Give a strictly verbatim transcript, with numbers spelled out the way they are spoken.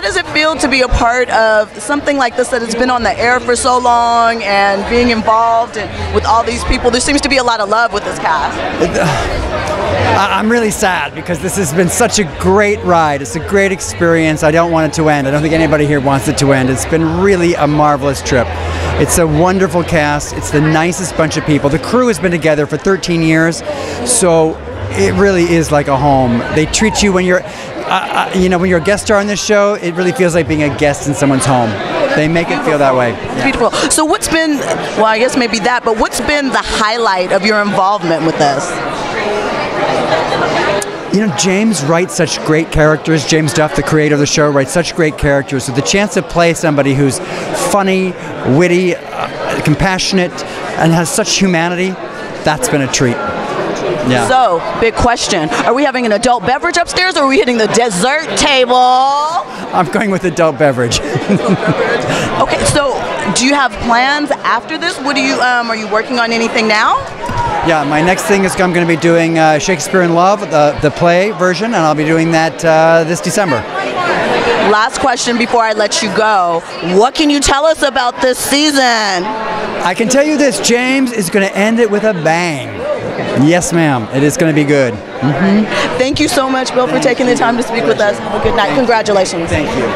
how does it feel to be a part of something like this that has been on the air for so long and being involved and with all these people? There seems to be a lot of love with this cast. I'm really sad because this has been such a great ride. It's a great experience. I don't want it to end. I don't think anybody here wants it to end. It's been really a marvelous trip. It's a wonderful cast. It's the nicest bunch of people. The crew has been together for thirteen years, so it really is like a home. They treat you when you're, uh, uh, you know, when you're a guest star on this show, it really feels like being a guest in someone's home. They make it feel that way. Yeah. Beautiful. So what's been, well, I guess maybe that, but what's been the highlight of your involvement with this? You know, James writes such great characters. James Duff, the creator of the show, writes such great characters. So the chance to play somebody who's funny, witty, uh, compassionate, and has such humanity, that's been a treat. Yeah. So, big question. Are we having an adult beverage upstairs, or are we hitting the dessert table? I'm going with adult beverage. Adult beverage. Okay, so do you have plans after this? What do you, um, are you working on anything now? Yeah, my next thing is I'm going to be doing uh, Shakespeare in Love, the, the play version, and I'll be doing that uh, this December. Last question before I let you go. What can you tell us about this season? I can tell you this, James is going to end it with a bang. Yes, ma'am. It is going to be good. Mm-hmm. Thank you so much, Bill, for taking the time to speak with us. Have a good night. Congratulations. Thank you.